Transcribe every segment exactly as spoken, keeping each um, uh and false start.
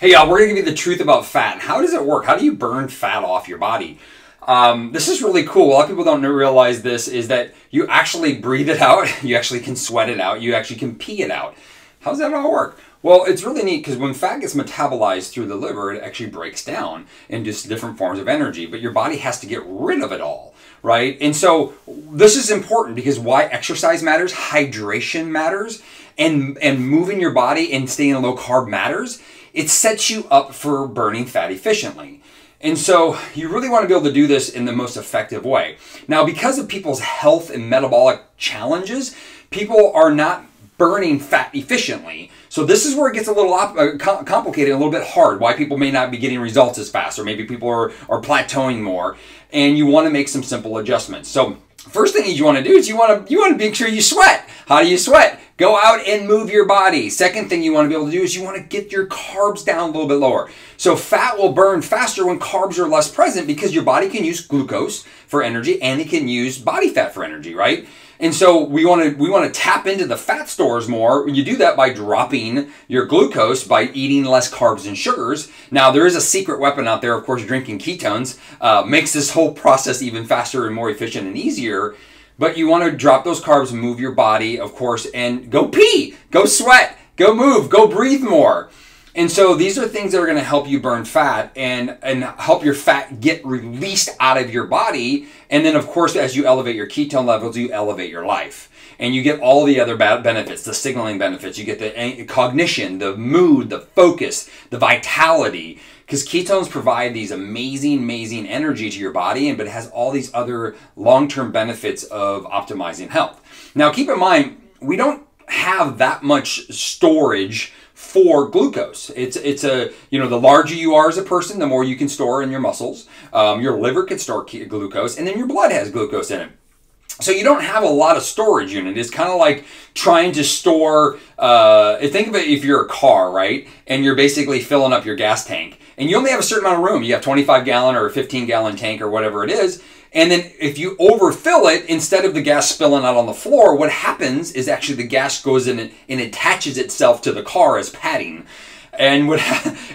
Hey y'all, we're gonna give you the truth about fat. How does it work? How do you burn fat off your body? Um, this is really cool. A lot of people don't realize this is that you actually breathe it out. You actually can sweat it out. You actually can pee it out. How does that all work? Well, it's really neat because when fat gets metabolized through the liver, it actually breaks down into different forms of energy, but your body has to get rid of it all, right? And so this is important because why exercise matters, hydration matters, and, and moving your body and staying low carb matters. It sets you up for burning fat efficiently. And so you really want to be able to do this in the most effective way. Now, because of people's health and metabolic challenges, people are not burning fat efficiently. So this is where it gets a little complicated, a little bit hard, why people may not be getting results as fast, or maybe people are, are plateauing more, and you want to make some simple adjustments. So first thing you want to do is you want to, you want to make sure you sweat. How do you sweat? Go out and move your body. Second thing you want to be able to do is you want to get your carbs down a little bit lower. So fat will burn faster when carbs are less present because your body can use glucose for energy and it can use body fat for energy, right? And so we want to we want to tap into the fat stores more. You do that by dropping your glucose, by eating less carbs and sugars. Now, there is a secret weapon out there. Of course, drinking ketones uh, makes this whole process even faster and more efficient and easier. But you want to drop those carbs, move your body, of course, and go pee, go sweat, go move, go breathe more. And so these are things that are going to help you burn fat and, and help your fat get released out of your body. And then, of course, as you elevate your ketone levels, you elevate your life. And you get all the other benefits, the signaling benefits. You get the cognition, the mood, the focus, the vitality. Because ketones provide these amazing, amazing energy to your body, but it has all these other long-term benefits of optimizing health. Now, keep in mind, we don't have that much storage for glucose. It's it's a, you know, the larger you are as a person, the more you can store in your muscles. Um, your liver can store glucose, and then your blood has glucose in it. So you don't have a lot of storage unit. It's kind of like trying to store, uh, think of it if you're a car, right? And you're basically filling up your gas tank. And you only have a certain amount of room. You have twenty-five gallon or a fifteen gallon tank or whatever it is. And then if you overfill it, instead of the gas spilling out on the floor, what happens is actually the gas goes in and, and attaches itself to the car as padding. And what,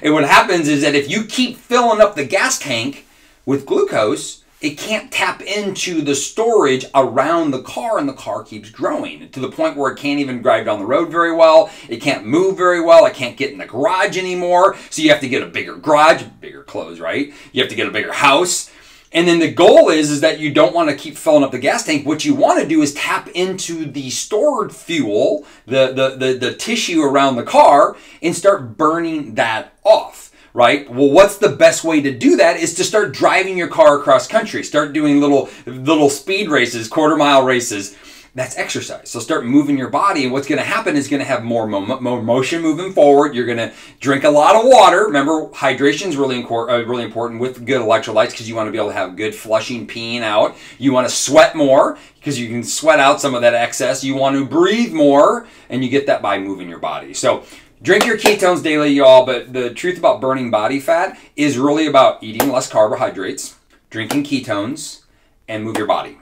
and what happens is that if you keep filling up the gas tank with glucose, it can't tap into the storage around the car, and the car keeps growing to the point where it can't even drive down the road very well. It can't move very well. It can't get in the garage anymore. So you have to get a bigger garage, bigger clothes, right? You have to get a bigger house. And then the goal is, is that you don't want to keep filling up the gas tank. What you want to do is tap into the stored fuel, the, the, the, the tissue around the car, and start burning that off. Right? Well, what's the best way to do that is to start driving your car across country. Start doing little little speed races, quarter mile races. That's exercise. So start moving your body, and what's going to happen is going to have more, mo more motion moving forward. You're going to drink a lot of water. Remember, hydration is really, uh, really important with good electrolytes because you want to be able to have good flushing, peeing out. You want to sweat more because you can sweat out some of that excess. You want to breathe more, and you get that by moving your body. So drink your ketones daily, y'all, but the truth about burning body fat is really about eating less carbohydrates, drinking ketones, and move your body.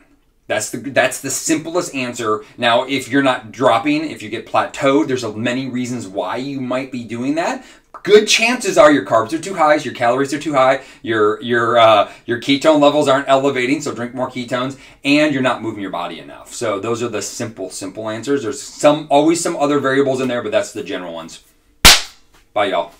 That's the, that's the simplest answer. Now, if you're not dropping, if you get plateaued, there's many reasons why you might be doing that. Good chances are your carbs are too high, your calories are too high, your, your, uh, your ketone levels aren't elevating, so drink more ketones, and you're not moving your body enough. So those are the simple, simple answers. There's some always some other variables in there, but that's the general ones. Bye, y'all.